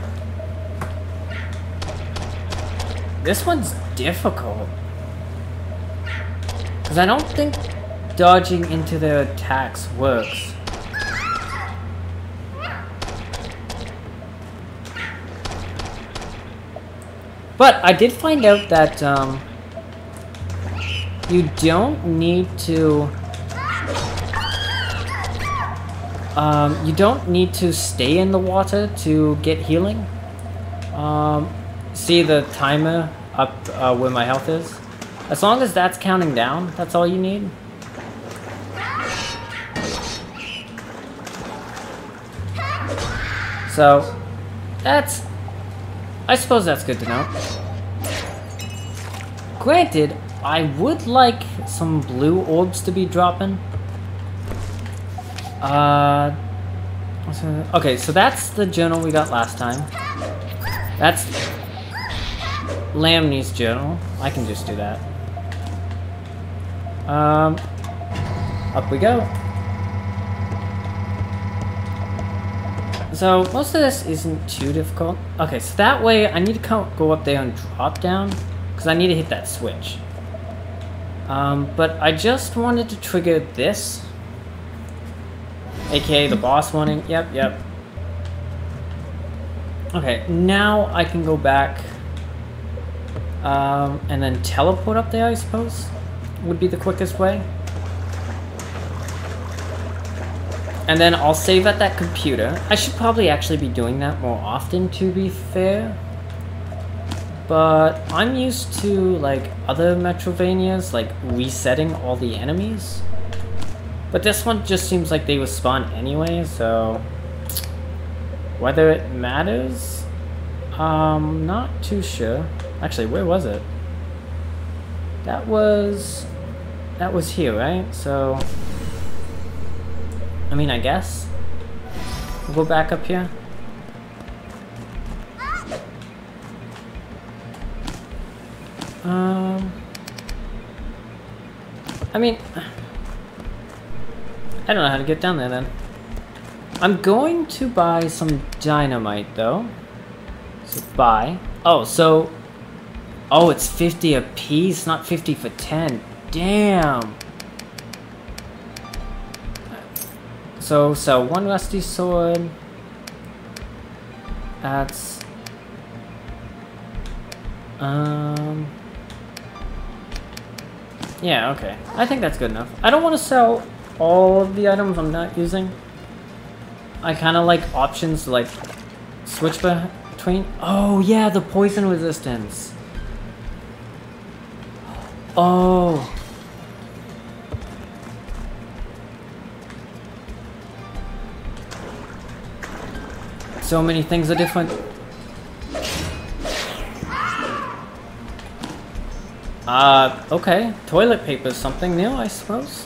This one's difficult, because I don't think dodging into their attacks works. But I did find out that you don't need to stay in the water to get healing. See the timer up where my health is? As long as that's counting down, that's all you need. So, that's... I suppose that's good to know. Granted, I would like some blue orbs to be dropping. Okay, so that's the journal we got last time. That's... Lamny's journal. I can just do that. Up we go. So most of this isn't too difficult. Okay, so that way I need to go up there and drop down, because I need to hit that switch. But I just wanted to trigger this, aka the boss warning. Yep. Okay, now I can go back. And then teleport up there, I suppose, would be the quickest way. And then I'll save at that computer. I should probably actually be doing that more often, to be fair. But I'm used to, like, other Metroidvanias, like, resetting all the enemies. But this one just seems like they respawn anyway, so... whether it matters? Not too sure. Actually, where was it? That was here, right? So, I mean, I guess we'll go back up here. I mean, I don't know how to get down there then. I'm going to buy some dynamite though. So buy. Oh, so. Oh, it's 50 a piece, not 50 for 10. Damn. So, one rusty sword. That's. Yeah, okay. I think that's good enough. I don't want to sell all of the items I'm not using. I kind of like options to like switch between. Oh yeah, the poison resistance. Oh. So many things are different. Okay. Toilet paper is something new, I suppose.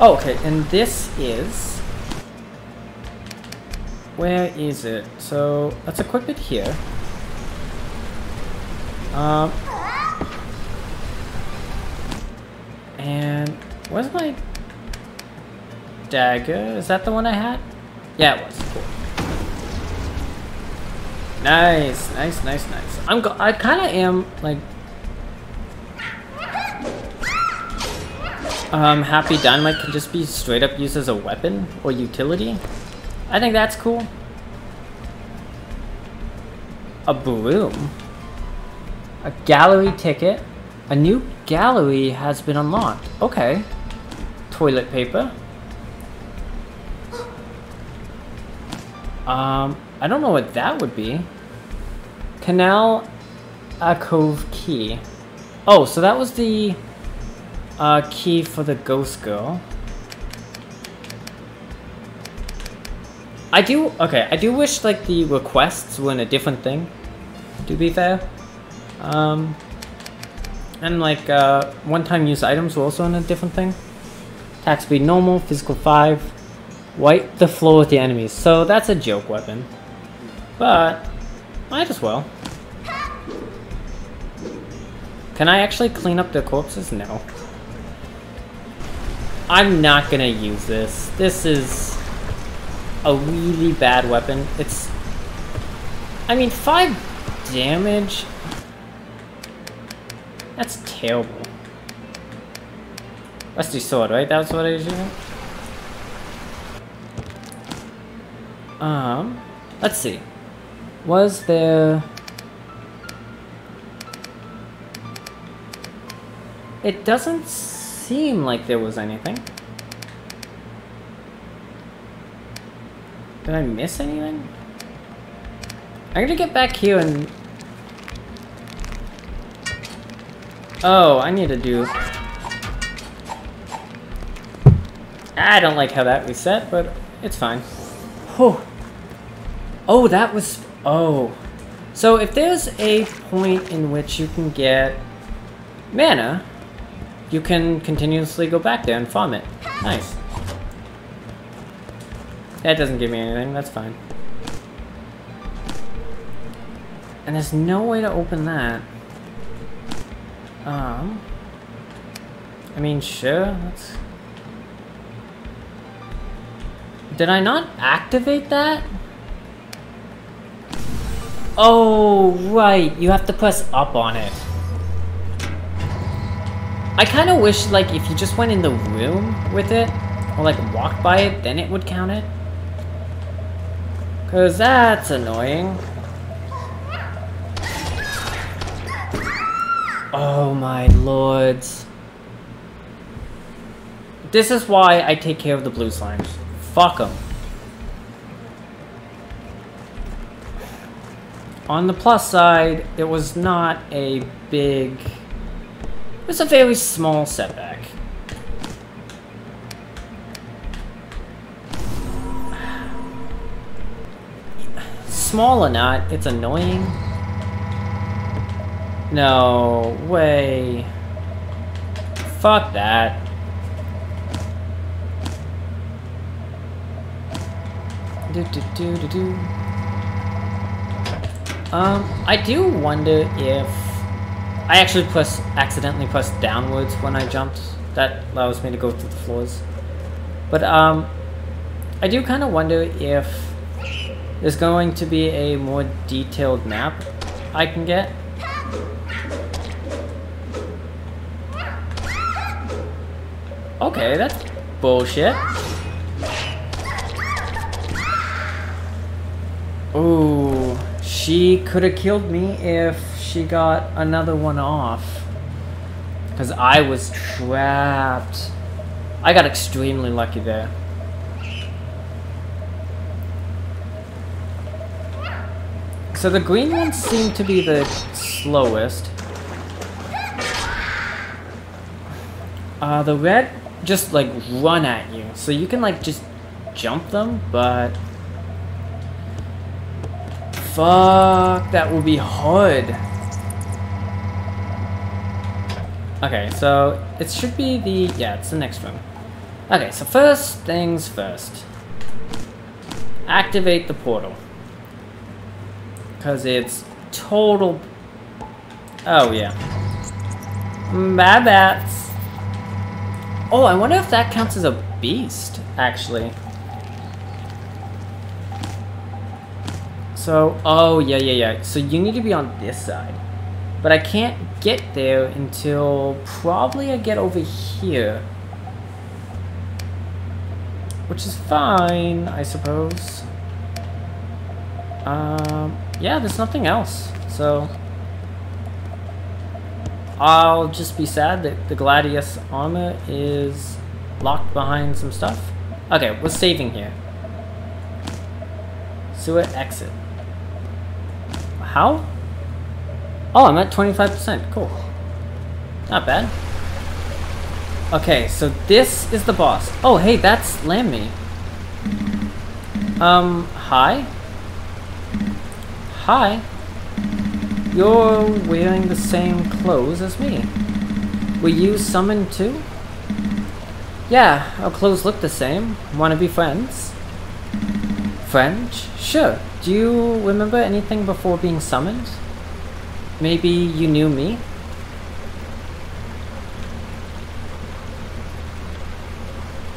Oh, okay, and this is... Where is it? So, let's equip it here. And... Where's my... dagger? Is that the one I had? Yeah, it was. Cool. Nice, nice, nice, nice. I kind of am, like... happy dynamite can just be straight up used as a weapon or utility. I think that's cool. A broom. A gallery ticket. A new gallery has been unlocked. Okay. Toilet paper. I don't know what that would be. Canal Alcove key. Oh, so that was the... key for the ghost girl. I do wish like the requests were in a different thing, to be fair. And like one-time use items were also in a different thing. Attack speed normal, physical 5. Wipe the floor with the enemies. So that's a joke weapon, but might as well. Can I actually clean up the corpses? No. I'm not gonna use this. This is a really bad weapon. It's... I mean, 5 damage? That's terrible. Rusty sword, right? That's what I was using? Let's see. Was there... It doesn't seem like there was anything. Did I miss anything? I'm gonna get back here and... Oh, I need to do... I don't like how that reset, but it's fine. Oh, oh, that was... Oh. So if there's a point in which you can get mana, you can continuously go back there and farm it. Nice. That doesn't give me anything, that's fine. And there's no way to open that. I mean, sure, that's... Did I not activate that? Oh, right, you have to press up on it. I kind of wish, like, if you just went in the room with it, or, like, walked by it, then it would count it. Because that's annoying. Oh, my lords. This is why I take care of the blue slimes. Fuck them. On the plus side, it was not a big... It was a very small setback. Small or not, it's annoying. No way. Fuck that. I do wonder if... I actually accidentally pressed downwards when I jumped. That allows me to go through the floors. But I do kind of wonder if there's going to be a more detailed map I can get. Okay, that's bullshit. Ooh, she could have killed me if she got another one off. Because I was trapped. I got extremely lucky there. So the green ones seem to be the slowest. The red just like run at you. So you can like just jump them, but... Fuck, that will be hard. Okay, so it should be the... yeah, it's the next one. Okay, so first things first. Activate the portal. Because it's total... oh, yeah. Bad bats. Oh, I wonder if that counts as a beast, actually. So, oh, yeah. So you need to be on this side. But I can't get there until probably I get over here. Which is fine, I suppose. Yeah, there's nothing else, so I'll just be sad that the Gladius armor is locked behind some stuff. Okay, we're saving here. Sewer exit. How? Oh, I'm at 25%. Cool. Not bad. Okay, so this is the boss. Oh, hey, that's Lammy. Hi? Hi, you're wearing the same clothes as me. Were you summoned too? Yeah, our clothes look the same. Wanna be friends? French? Sure. Do you remember anything before being summoned? Maybe you knew me?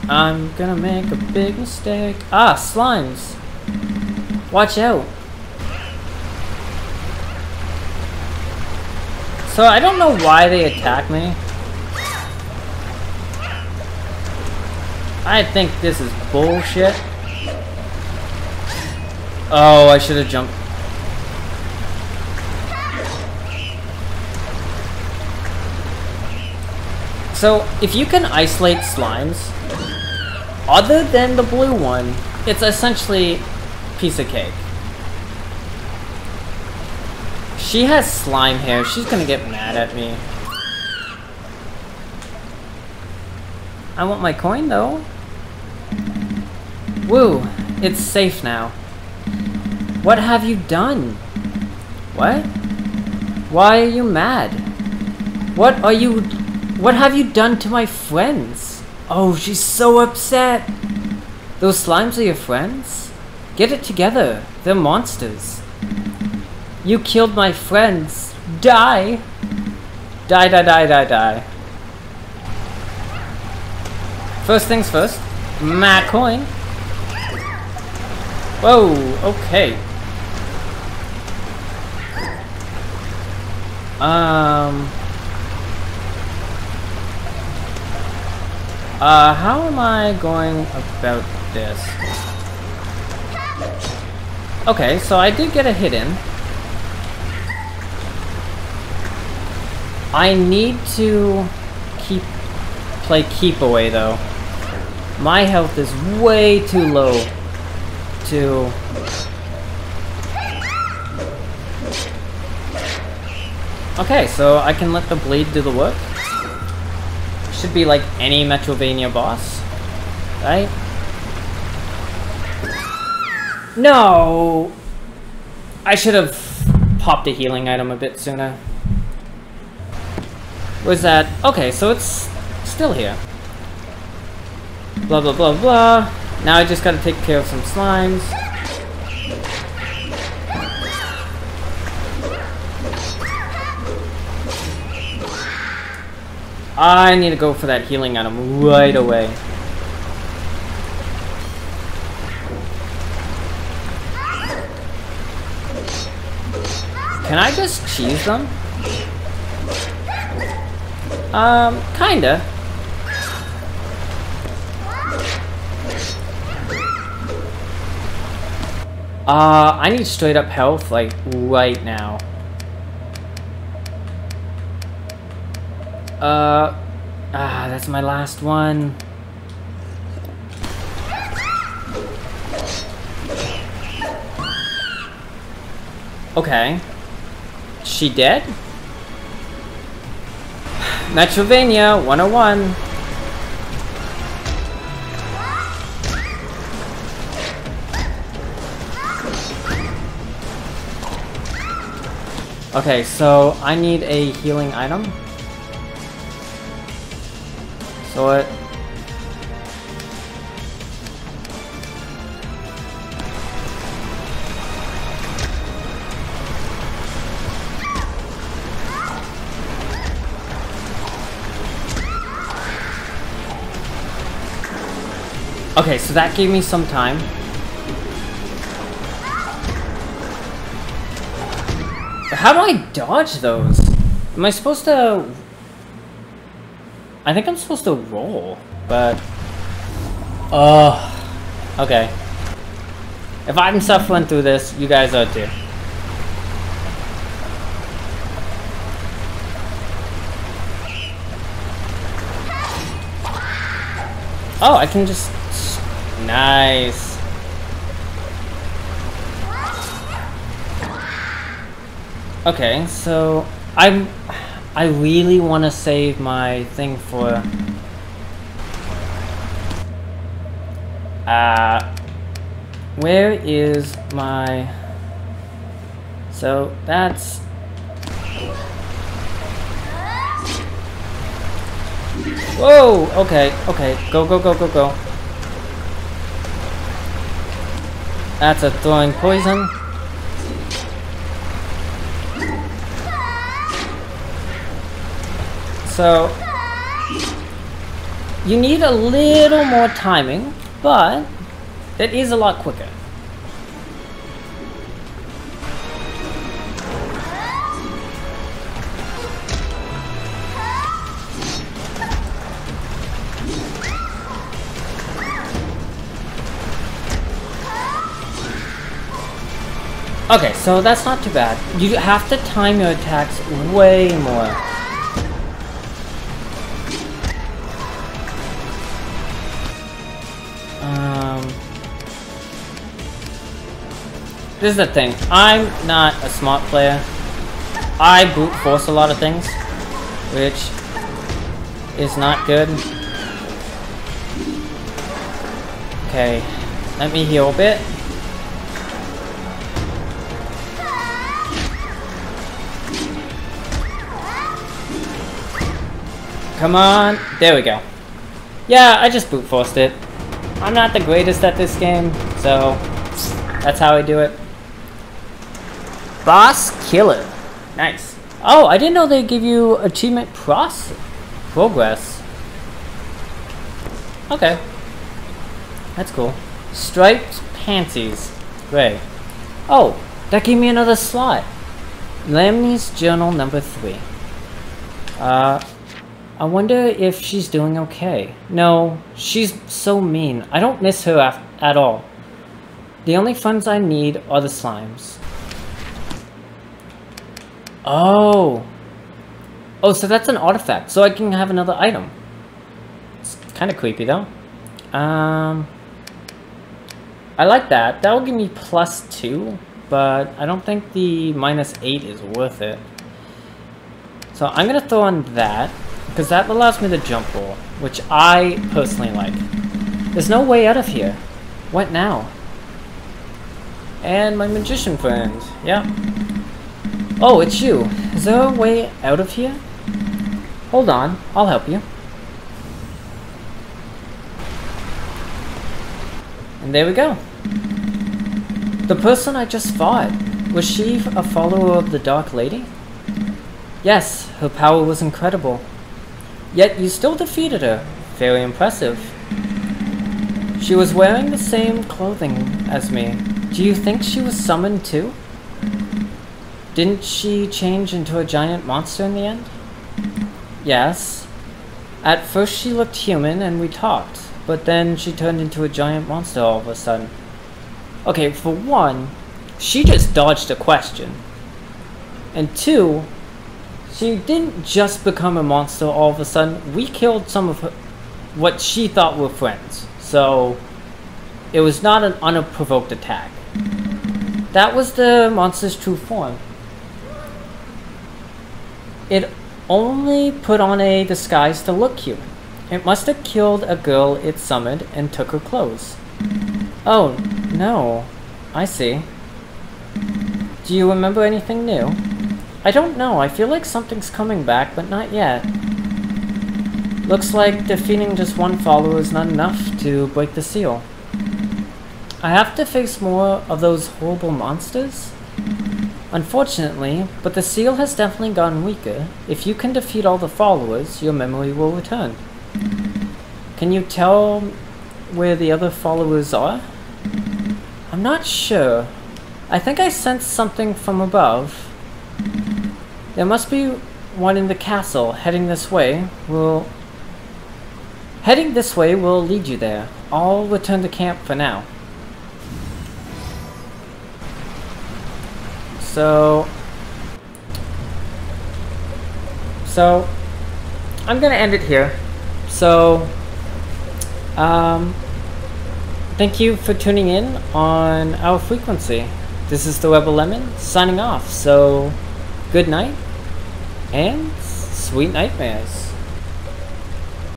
I'm gonna make a big mistake. Ah, slimes! Watch out! So I don't know why they attack me. I think this is bullshit. Oh, I should have jumped. So if you can isolate slimes, other than the blue one, it's essentially a piece of cake. She has slime hair. She's gonna get mad at me. I want my coin, though. Woo. It's safe now. What have you done? What? Why are you mad? What have you done to my friends? Oh, she's so upset. Those slimes are your friends? Get it together. They're monsters. You killed my friends. Die! Die. First things first. My coin. Whoa, okay. How am I going about this? Okay, so I did get a hit in. I need to play keep away though. My health is way too low to... Okay, so I can let the bleed do the work. Should be like any Metroidvania boss, right? No! I should have popped a healing item a bit sooner. Was that... okay, so it's still here. Blah, blah, blah, blah. Now I just gotta take care of some slimes. I need to go for that healing item right away. Can I just cheese them? Kinda. I need straight up health, like, right now. That's my last one. Okay. She dead? Metroidvania 101. Okay, so I need a healing item. So it... Okay, so that gave me some time. How do I dodge those? Am I supposed to... I think I'm supposed to roll, but... Okay. If I'm suffering through this, you guys are too. Oh, I can just... Nice. Okay, so I really want to save my thing for where is my... So that's... Whoa, okay, go. That's a throwing poison. So, you need a little more timing, but it is a lot quicker. Okay, so that's not too bad. You have to time your attacks way more. This is the thing. I'm not a smart player. I brute force a lot of things, which is not good. Okay, let me heal a bit. Come on, there we go. Yeah, I just brute forced it. I'm not the greatest at this game, so that's how I do it. Boss killer. Nice. Oh, I didn't know they give you achievement progress. Okay. That's cool. Striped panties. Great. Oh, that gave me another slot. Lammy's journal number 3. I wonder if she's doing okay. No, she's so mean. I don't miss her at all. The only funds I need are the slimes. Oh, so that's an artifact, so I can have another item. It's kind of creepy though. I like that. That will give me +2, but I don't think the -8 is worth it. So I'm gonna throw on that, because that allows me the jump roll, which I personally like. There's no way out of here. What now? And my magician friend, yeah. Oh, it's you. Is there a way out of here? Hold on, I'll help you. And there we go. The person I just fought, was she a follower of the Dark Lady? Yes, her power was incredible. Yet you still defeated her. Very impressive. She was wearing the same clothing as me. Do you think she was summoned too? Didn't she change into a giant monster in the end? Yes. At first she looked human and we talked, but then she turned into a giant monster all of a sudden. Okay, for one, she just dodged a question. And two, she didn't just become a monster all of a sudden. We killed some of her, what she thought were friends. So, it was not an unprovoked attack. That was the monster's true form. It only put on a disguise to look human. It must have killed a girl it summoned and took her clothes. Oh, no. I see. Do you remember anything new? I don't know. I feel like something's coming back, but not yet. Looks like defeating just one follower is not enough to break the seal. I have to face more of those horrible monsters? Unfortunately, but the seal has definitely gotten weaker. If you can defeat all the followers, your memory will return. Can you tell where the other followers are? I'm not sure. I think I sensed something from above. There must be one in the castle. Heading this way will... Heading this way will lead you there. I'll return to camp for now. So I'm gonna end it here. Thank you for tuning in on our frequency. This is the Rebel Lemon signing off. So good night and sweet nightmares.